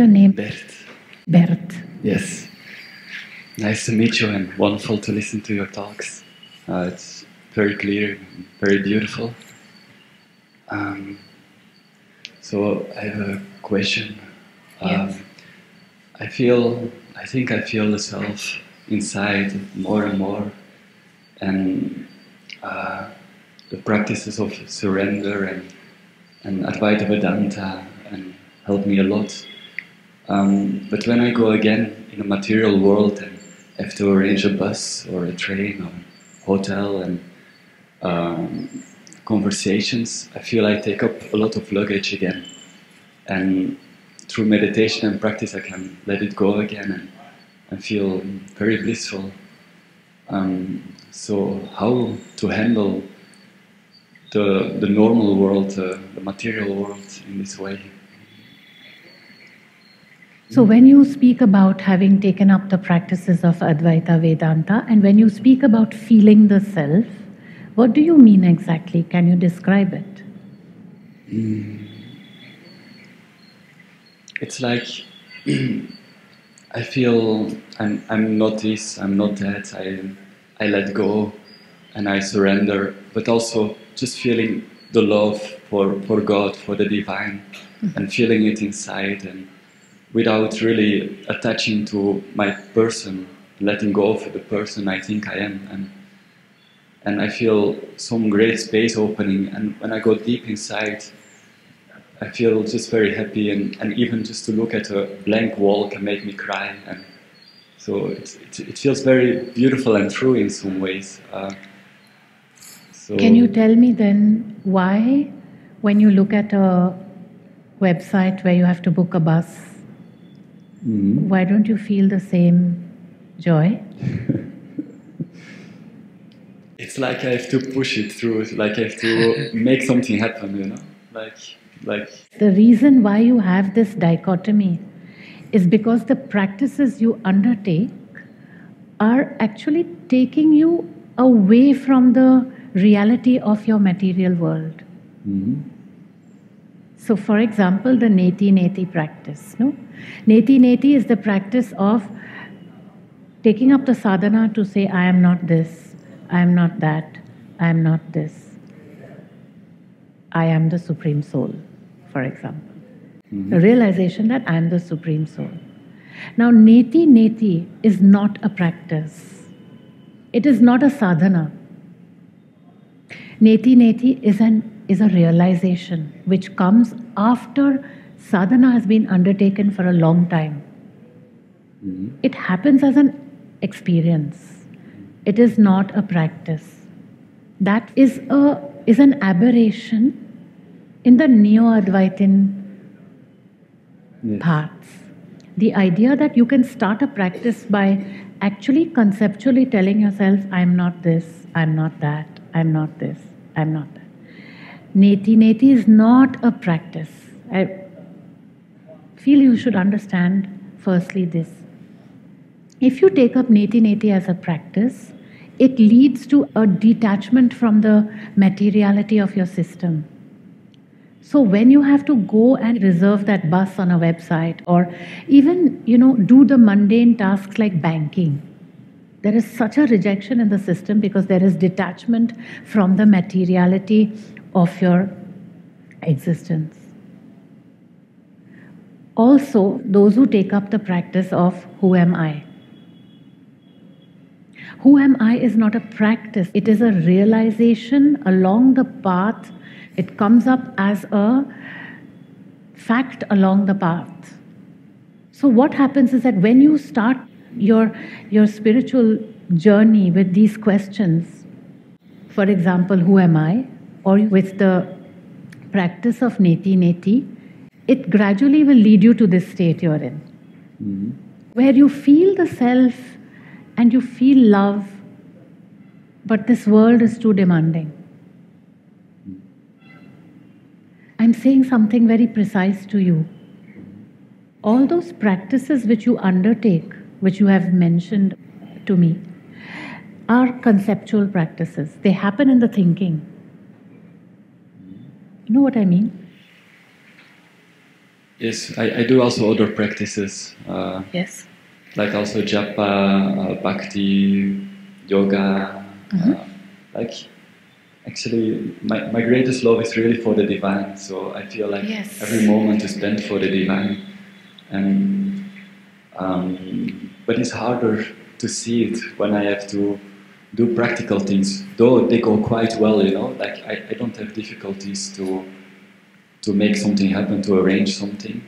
your name? Bert. Bert. Yes. Nice to meet you and wonderful to listen to your talks. It's very clear, very beautiful. So I have a question. Yes. I think I feel the self inside more and more, and the practices of surrender and Advaita Vedanta and helped me a lot. But when I go again in a material world and have to arrange a bus or a train or a hotel and conversations, I feel I take up a lot of luggage again. And through meditation and practice I can let it go again and I feel very blissful. So how to handle the normal world, the material world in this way? So when you speak about having taken up the practices of Advaita Vedanta, and when you speak about feeling the self, what do you mean exactly? Can you describe it? It's like I feel I'm not this, I'm not that, I let go and I surrender, but also just feeling the love for God, for the divine, and feeling it inside, and without really attaching to my person, letting go of the person I think I am. And I feel some great space opening, and when I go deep inside, I feel just very happy, and even just to look at a blank wall can make me cry. And so it feels very beautiful and true in some ways. So can you tell me then why, when you look at a website where you have to book a bus, why don't you feel the same joy? It's like I have to push it through, like I have to make something happen, you know? The reason why you have this dichotomy is because the practices you undertake are actually taking you away from the reality of your material world. So for example, the Neti Neti practice, no? Neti Neti is the practice of taking up the sadhana to say, I am not this, I am not that, I am not this. I am the Supreme Soul, for example. The realization that I am the Supreme Soul. Now, Neti Neti is not a practice. It is not a sadhana. Neti Neti is a realization which comes after sadhana has been undertaken for a long time. It happens as an experience. It is not a practice. That is an aberration in the Neo-Advaitin paths. The idea that you can start a practice by actually conceptually telling yourself, I'm not this, I'm not that, I'm not this, I'm not that. Neti Neti is not a practice. I feel you should understand firstly this. If you take up Neti Neti as a practice, it leads to a detachment from the materiality of your system. So when you have to go and reserve that bus on a website, or even, you know, do the mundane tasks like banking, there is such a rejection in the system because there is detachment from the materiality of your existence. Also, those who take up the practice of who am I? Who am I is not a practice, it is a realization along the path. It comes up as a fact along the path. So what happens is that when you start your spiritual journey with these questions, for example, who am I? Or with the practice of Neti Neti, it gradually will lead you to this state you're in, where you feel the self, and you feel love, but this world is too demanding. I'm saying something very precise to you. All those practices which you undertake, which you have mentioned to me, are conceptual practices. They happen in the thinking. You know what I mean? Yes, I do also other practices. Yes. Like also Japa, Bhakti, Yoga. Mm-hmm. Actually, my greatest love is really for the divine. So I feel like yes. every moment is spent for the divine. And but it's harder to see it when I have to do practical things, though they go quite well, you know, like I don't have difficulties to make something happen, to arrange something,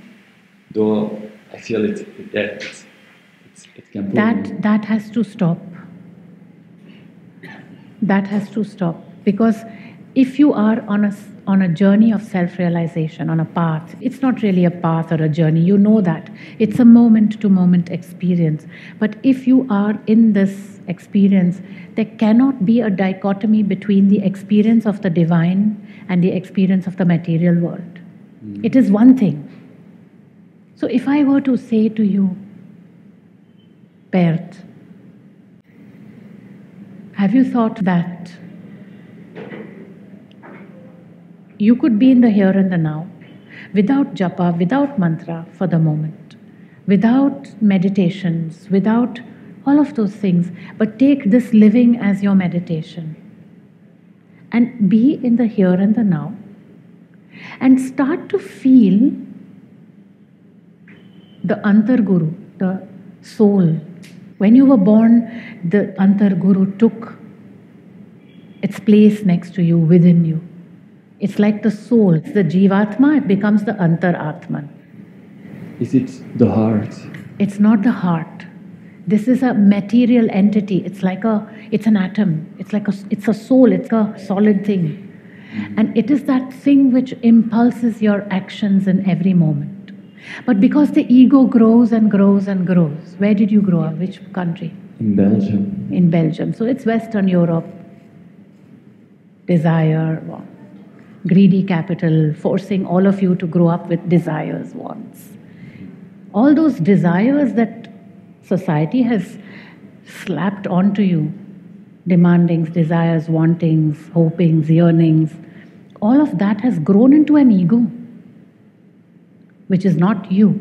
though I feel it can pull me. That has to stop. That has to stop, because if you are on a journey of self-realization, on a path, it's not really a path or a journey, you know that. It's a moment-to-moment experience. But if you are in this experience, there cannot be a dichotomy between the experience of the divine and the experience of the material world. Mm. It is one thing. So if I were to say to you, Bert, have you thought that you could be in the here and the now, without japa, without mantra for the moment, without meditations, without all of those things, but take this living as your meditation and be in the here and the now and start to feel the Antar Guru, the soul. When you were born, the Antar Guru took its place next to you, within you. It's like the soul, it's the Jeev Atman, it becomes the Antar Atman. Is it the heart? It's not the heart. This is a material entity. It's like it's an atom. It's a soul. It's a solid thing. Mm-hmm. And it is that thing which impulses your actions in every moment. But because the ego grows and grows and grows. Where did you grow up? Which country? In Belgium. In Belgium. So it's Western Europe. Desire, greedy capital, forcing all of you to grow up with desires, wants. All those desires that society has slapped onto you, demandings, desires, wantings, hopings, yearnings, all of that has grown into an ego, which is not you.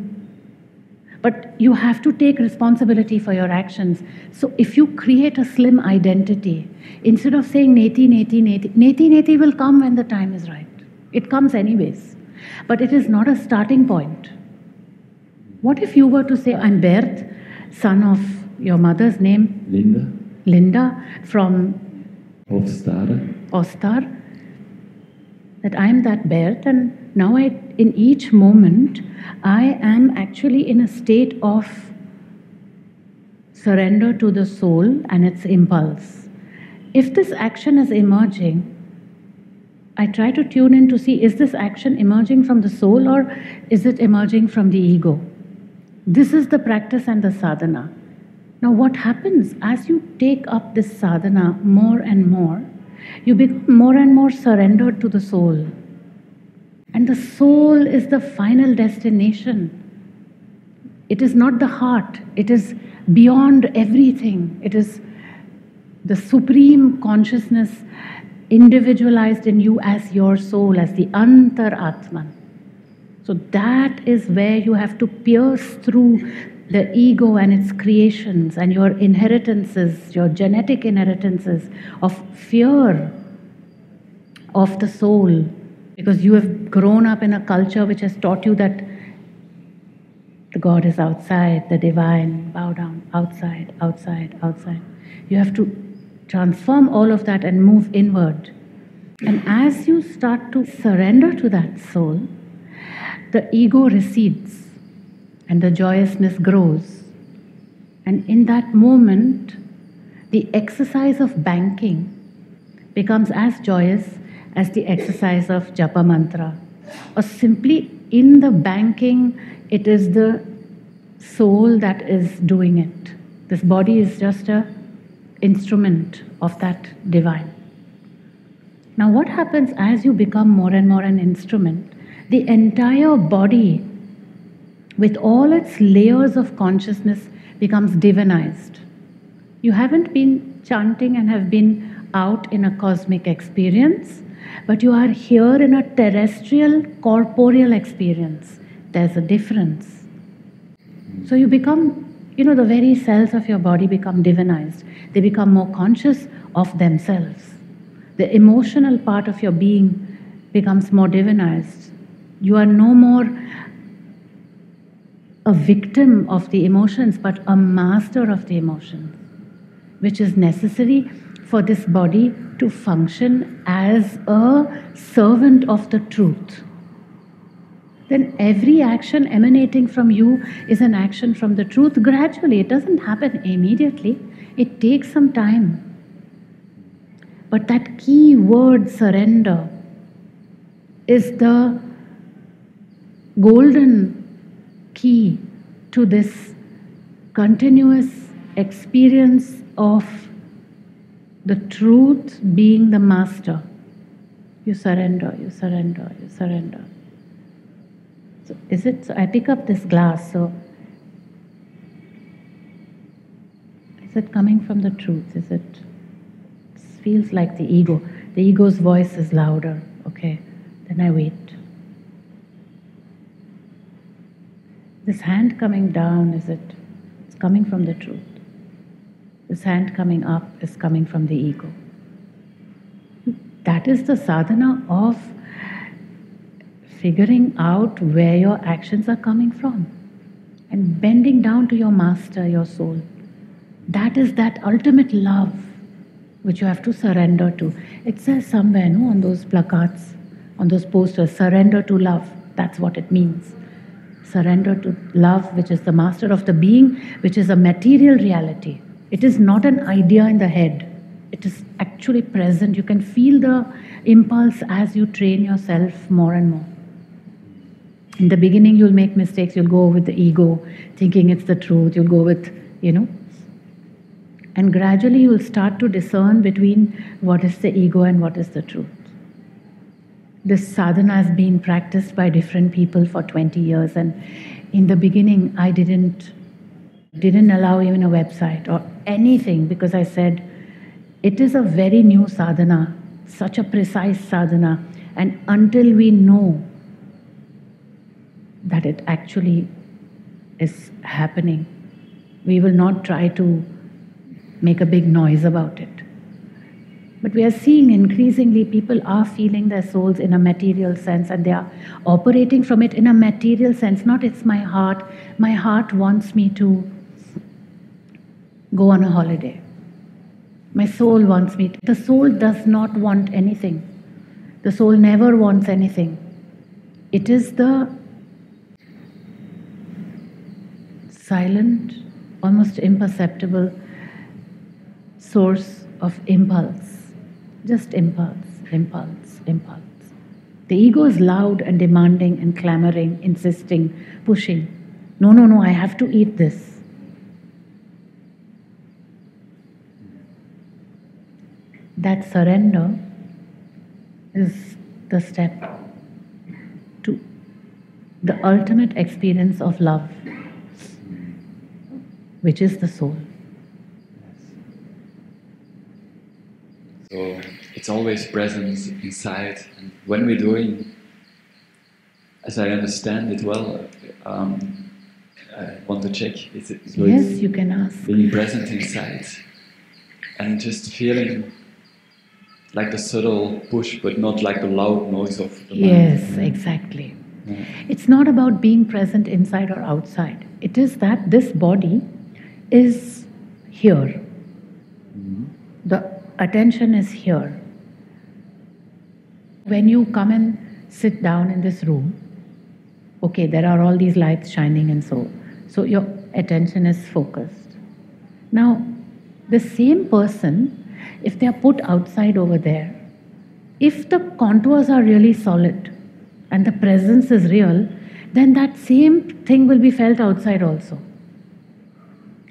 But you have to take responsibility for your actions. So if you create a slim identity, instead of saying Neti Neti Neti, Neti Neti will come when the time is right. It comes anyways. But it is not a starting point. What if you were to say, I'm Bert, son of your mother's name? Linda, from Ostara. That I am that Bert, and now in each moment, I am actually in a state of surrender to the soul and its impulse. If this action is emerging, I try to tune in to see, is this action emerging from the soul or is it emerging from the ego? This is the practice and the sadhana. Now what happens as you take up this sadhana more and more, you become more and more surrendered to the soul. And the soul is the final destination. It is not the heart. It is beyond everything. It is the supreme consciousness individualized in you as your soul, as the Antar Atman. So that is where you have to pierce through the ego and its creations and your inheritances, your genetic inheritances of fear of the soul, because you have grown up in a culture which has taught you that the God is outside, the divine, bow down, outside, outside, outside. You have to transform all of that and move inward. And as you start to surrender to that soul, the ego recedes. And the joyousness grows. And in that moment, the exercise of banking becomes as joyous as the exercise of japa mantra. Or simply in the banking, it is the soul that is doing it. This body is just an instrument of that divine. Now what happens as you become more and more an instrument, the entire body with all its layers of consciousness becomes divinized. You haven't been chanting and have been out in a cosmic experience, but you are here in a terrestrial, corporeal experience. there's a difference. So you become, you know, the very cells of your body become divinized. They become more conscious of themselves. The emotional part of your being becomes more divinized. You are no more a victim of the emotions, but a master of the emotions, which is necessary for this body to function as a servant of the truth. Then every action emanating from you is an action from the truth gradually. It doesn't happen immediately. It takes some time. But that key word, surrender, is the golden key to this continuous experience of the truth being the master. You surrender, you surrender, you surrender. So is it? So I pick up this glass, so is it coming from the truth? Is it? It feels like the ego. The ego's voice is louder. Okay, then I wait. This hand coming down, is it? It's coming from the truth. This hand coming up is coming from the ego. That is the sadhana of figuring out where your actions are coming from and bending down to your master, your soul. That is that ultimate love which you have to surrender to. It says somewhere, no, on those placards, on those posters, surrender to love. That's what it means. Surrender to love, which is the master of the being, which is a material reality. It is not an idea in the head. It is actually present. You can feel the impulse as you train yourself more and more. In the beginning, you'll make mistakes. You'll go with the ego, thinking it's the truth. You'll go with, you know. And gradually, you'll start to discern between what is the ego and what is the truth. This sadhana has been practiced by different people for 20 years, and in the beginning I didn't allow even a website or anything, because I said it is a very new sadhana, such a precise sadhana, and until we know that it actually is happening, we will not try to make a big noise about it. But we are seeing increasingly people are feeling their souls in a material sense, and they are operating from it in a material sense. Not it's my heart wants me to go on a holiday. My soul wants me to. The soul does not want anything. The soul never wants anything. It is the silent, almost imperceptible source of impulse. Just impulse, impulse, impulse. The ego is loud and demanding and clamoring, insisting, pushing. No, no, no, I have to eat this. That surrender is the step to the ultimate experience of love, which is the soul. So it's always present inside, and when we're doing, as I understand it well, I want to check, is it so? Yes, you can ask. Being present inside and just feeling like the subtle push, but not like the loud noise of the mind. Yes, exactly. Yeah. It's not about being present inside or outside. It is that this body is here. Mm-hmm. The attention is here. When you come and sit down in this room, okay, there are all these lights shining and so your attention is focused. Now, the same person, if they are put outside over there, if the contours are really solid and the presence is real, then that same thing will be felt outside also.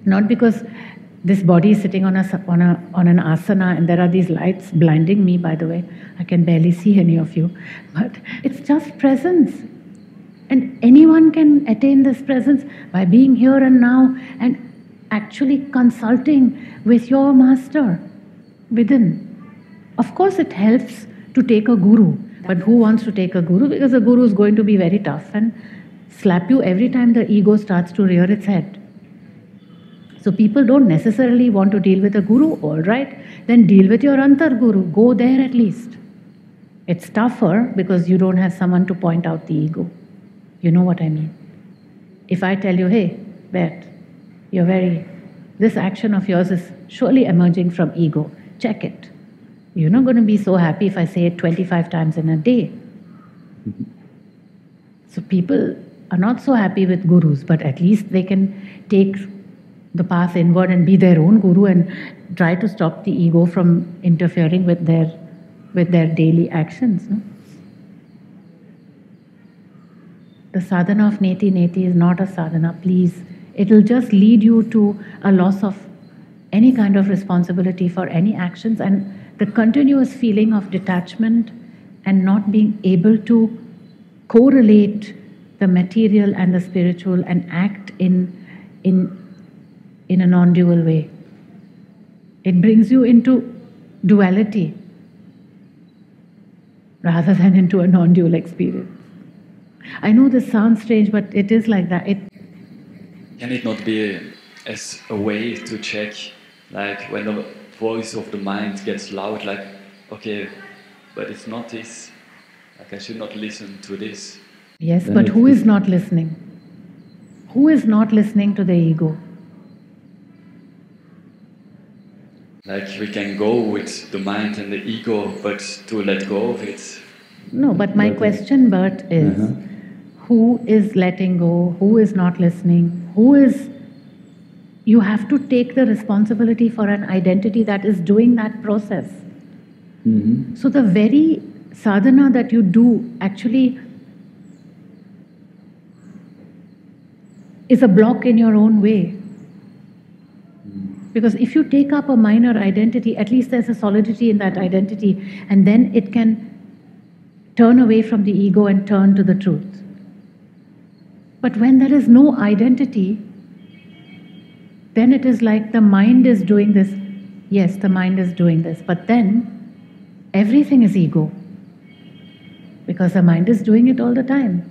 Not because this body is sitting on an asana, and there are these lights blinding me, by the way. I can barely see any of you. But it's just presence. And anyone can attain this presence by being here and now and actually consulting with your master within. Of course, it helps to take a guru. But who wants to take a guru? Because a guru is going to be very tough and slap you every time the ego starts to rear its head. So people don't necessarily want to deal with a guru, all right, then deal with your Antar Guru, go there at least. It's tougher because you don't have someone to point out the ego. You know what I mean? If I tell you, hey, Bet, you're this action of yours is surely emerging from ego, check it. You're not going to be so happy if I say it 25 times in a day. So people are not so happy with gurus, but at least they can take the path inward and be their own guru and try to stop the ego from interfering with their daily actions. No? The sadhana of neti neti is not a sadhana, please. It'll just lead you to a loss of any kind of responsibility for any actions and the continuous feeling of detachment and not being able to correlate the material and the spiritual and act in a non-dual way. It brings you into duality rather than into a non-dual experience. I know this sounds strange, but it is like that. Can it not be as a way to check, like when the voice of the mind gets loud, like, okay, but it's not this, like I should not listen to this. Yes, then but who is not listening? Who is not listening to the ego? Like we can go with the mind and the ego, but to let go of it. No, but my question, Bert, is who is letting go, who is not listening, who is... You have to take the responsibility for an identity that is doing that process. So the very sadhana that you do actually is a block in your own way. Because if you take up a minor identity, at least there's a solidity in that identity, and then it can turn away from the ego and turn to the truth. But when there is no identity, then it is like the mind is doing this. Yes, the mind is doing this, but then everything is ego because the mind is doing it all the time.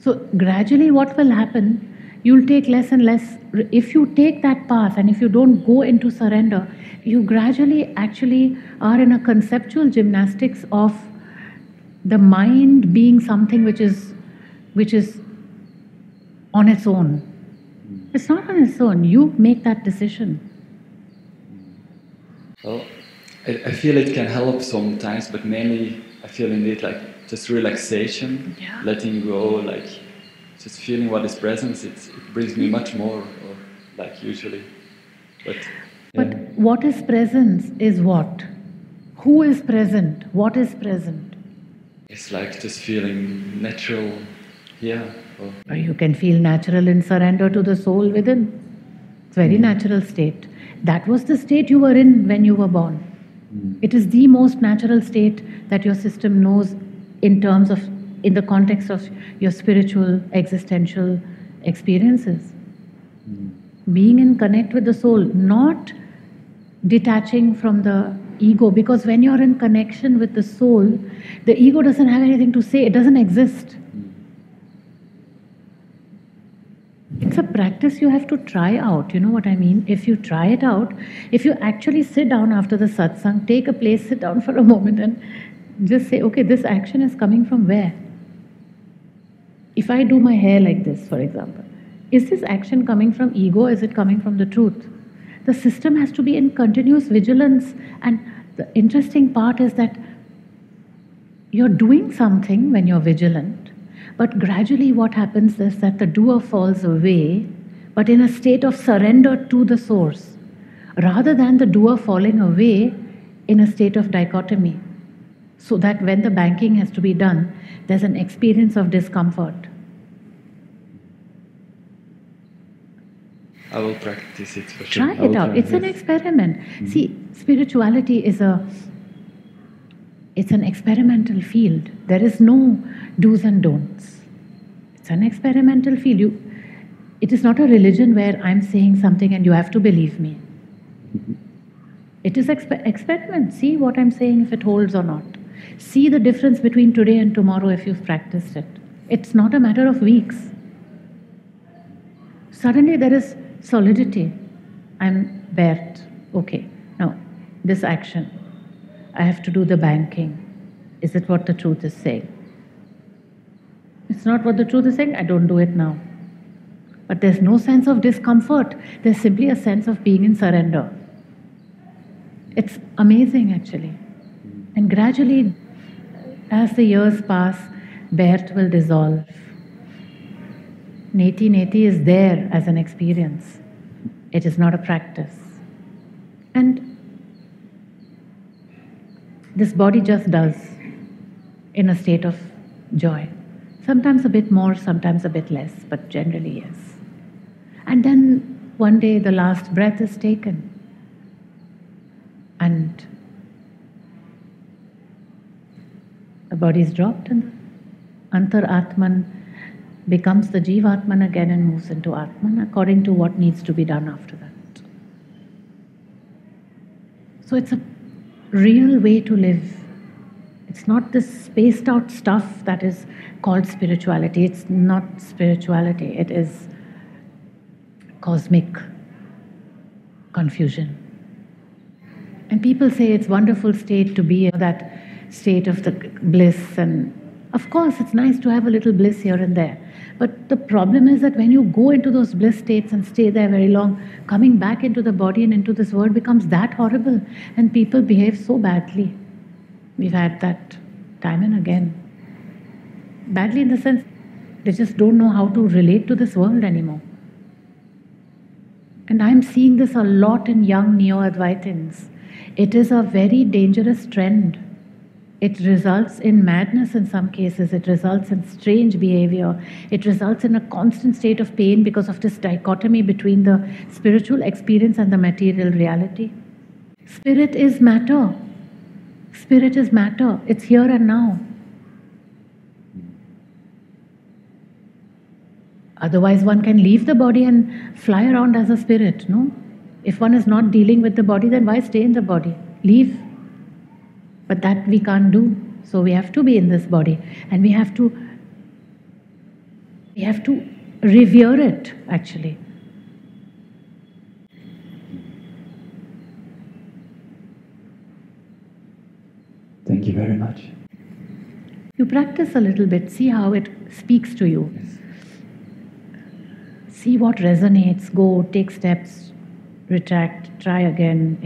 So gradually what will happen, you'll take less and less. If you take that path and if you don't go into surrender, you gradually actually are in a conceptual gymnastics of the mind being something which is on its own. It's not on its own, you make that decision. Well, I feel it can help sometimes, but mainly I feel indeed like just relaxation, letting go, like just feeling what is present, it brings me much more, or like usually. But what is presence is what? Who is present? What is present? It's like just feeling natural here. Or you can feel natural in surrender to the soul within. It's a very natural state. That was the state you were in when you were born. It is the most natural state that your system knows in terms of, in the context of your spiritual, existential experiences. Being in connect with the soul, not detaching from the ego, because when you're in connection with the soul, the ego doesn't have anything to say, it doesn't exist. It's a practice you have to try out, you know what I mean? If you try it out, if you actually sit down after the satsang, take a place, sit down for a moment and just say, okay, this action is coming from where? If I do my hair like this, for example, is this action coming from ego or is it coming from the truth? The system has to be in continuous vigilance, and the interesting part is that you're doing something when you're vigilant, but gradually what happens is that the doer falls away, but in a state of surrender to the source, rather than the doer falling away in a state of dichotomy. So that when the banking has to be done, there's an experience of discomfort. I will practice it for sure. Try it out. It's an experiment. See, spirituality is it's an experimental field. There is no do's and don'ts. It's an experimental field. It is not a religion where I'm saying something and you have to believe me. It is experiment. See what I'm saying, if it holds or not. See the difference between today and tomorrow if you've practiced it. It's not a matter of weeks. Suddenly there is solidity. I'm bared. Okay, now this action. I have to do the banking. Is it what the truth is saying? It's not what the truth is saying, I don't do it now. But there's no sense of discomfort. There's simply a sense of being in surrender. It's amazing actually. And gradually, as the years pass, Bert will dissolve. Neti Neti is there as an experience. It is not a practice. And this body just does in a state of joy. Sometimes a bit more, sometimes a bit less, but generally yes. And then one day the last breath is taken. And the body is dropped and Antar Atman becomes the Jeev Atman again and moves into Atman according to what needs to be done after that. So it's a real way to live. It's not this spaced out stuff that is called spirituality. It's not spirituality. It is cosmic confusion. And people say it's a wonderful state to be in, that state of the bliss, and of course, it's nice to have a little bliss here and there. But the problem is that when you go into those bliss states and stay there very long, coming back into the body and into this world becomes that horrible, and people behave so badly. We've had that time and again. Badly in the sense, they just don't know how to relate to this world anymore. And I'm seeing this a lot in young Neo-Advaitins. It is a very dangerous trend. It results in madness in some cases, it results in strange behavior, it results in a constant state of pain because of this dichotomy between the spiritual experience and the material reality. Spirit is matter. Spirit is matter. It's here and now. Otherwise one can leave the body and fly around as a spirit, no? If one is not dealing with the body, then why stay in the body? Leave. But that we can't do, so we have to be in this body, and we have to revere it, actually. Thank you very much. You practice a little bit, see how it speaks to you. Yes. See what resonates, go, take steps, retract, try again,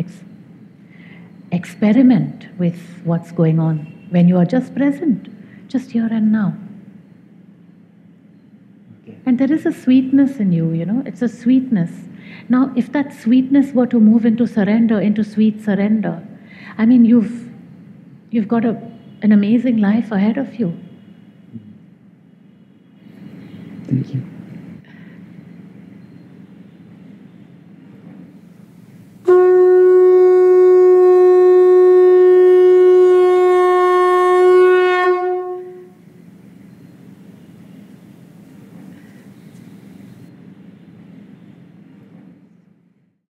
experiment with what's going on when you are just present, just here and now. Okay. And there is a sweetness in you, you know, it's a sweetness. Now, if that sweetness were to move into surrender, into sweet surrender, I mean, you've got an amazing life ahead of you. Thank you.